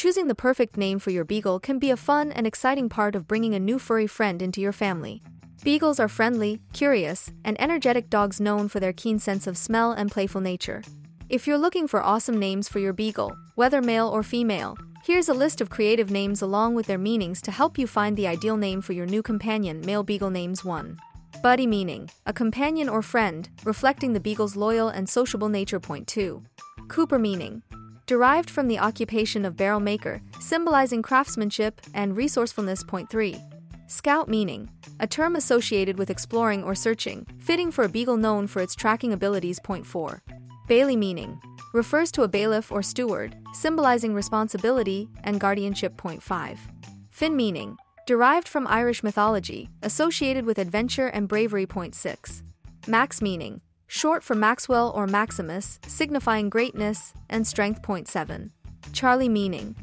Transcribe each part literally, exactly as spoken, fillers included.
Choosing the perfect name for your beagle can be a fun and exciting part of bringing a new furry friend into your family. Beagles are friendly, curious, and energetic dogs known for their keen sense of smell and playful nature. If you're looking for awesome names for your beagle, whether male or female, here's a list of creative names along with their meanings to help you find the ideal name for your new companion. Male beagle names. One. Buddy, meaning a companion or friend, reflecting the beagle's loyal and sociable nature. Point two. Cooper, meaning derived from the occupation of barrel maker, symbolizing craftsmanship and resourcefulness. Point three. Scout, meaning a term associated with exploring or searching, fitting for a beagle known for its tracking abilities. Point four. Bailey, meaning refers to a bailiff or steward, symbolizing responsibility and guardianship. Point five. Finn, meaning derived from Irish mythology, associated with adventure and bravery. Point six. Max, meaning short for Maxwell or Maximus, signifying greatness and strength. Point seven. Charlie, meaning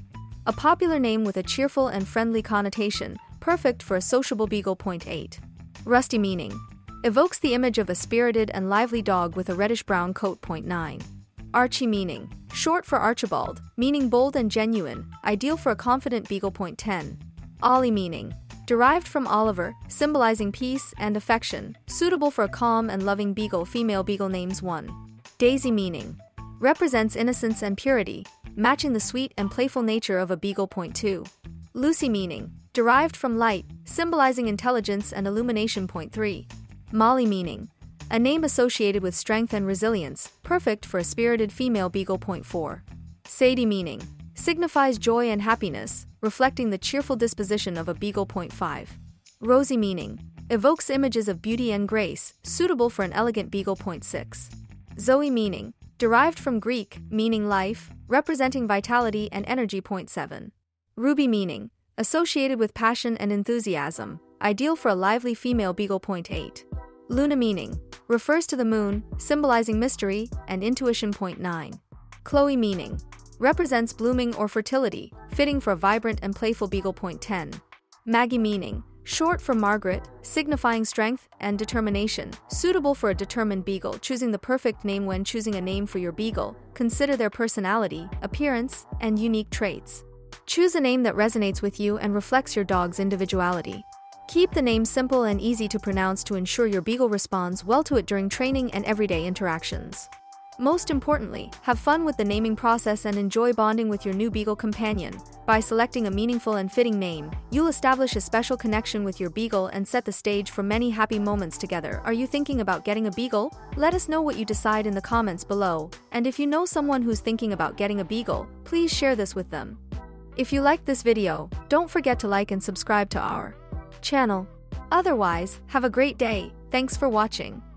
a popular name with a cheerful and friendly connotation, perfect for a sociable beagle. Point eight. Rusty, meaning evokes the image of a spirited and lively dog with a reddish-brown coat. Point nine. Archie, meaning short for Archibald, meaning bold and genuine, ideal for a confident beagle. Point ten. Ollie, meaning derived from Oliver, symbolizing peace and affection, suitable for a calm and loving beagle. Female beagle names. One. Daisy, meaning represents innocence and purity, matching the sweet and playful nature of a beagle. Point two. Lucy, meaning derived from light, symbolizing intelligence and illumination. Point three. Molly, meaning a name associated with strength and resilience, perfect for a spirited female beagle. Point four. Sadie, meaning signifies joy and happiness, reflecting the cheerful disposition of a beagle. Point five. Rosie, meaning evokes images of beauty and grace, suitable for an elegant beagle. Point six. Zoe, meaning derived from Greek, meaning life, representing vitality and energy. Point seven. Ruby, meaning associated with passion and enthusiasm, ideal for a lively female beagle. Point eight. Luna, meaning refers to the moon, symbolizing mystery and intuition. Point nine. Chloe, meaning represents blooming or fertility, fitting for a vibrant and playful beagle. Point ten. Maggie, meaning short for Margaret, signifying strength and determination, suitable for a determined beagle. Choosing the perfect name. When choosing a name for your beagle, consider their personality, appearance, and unique traits. Choose a name that resonates with you and reflects your dog's individuality. Keep the name simple and easy to pronounce to ensure your beagle responds well to it during training and everyday interactions. Most importantly, have fun with the naming process and enjoy bonding with your new beagle companion. By selecting a meaningful and fitting name, you'll establish a special connection with your beagle and set the stage for many happy moments together. Are you thinking about getting a beagle? Let us know what you decide in the comments below, and if you know someone who's thinking about getting a beagle, please share this with them. If you liked this video, don't forget to like and subscribe to our channel. Otherwise, have a great day. Thanks for watching.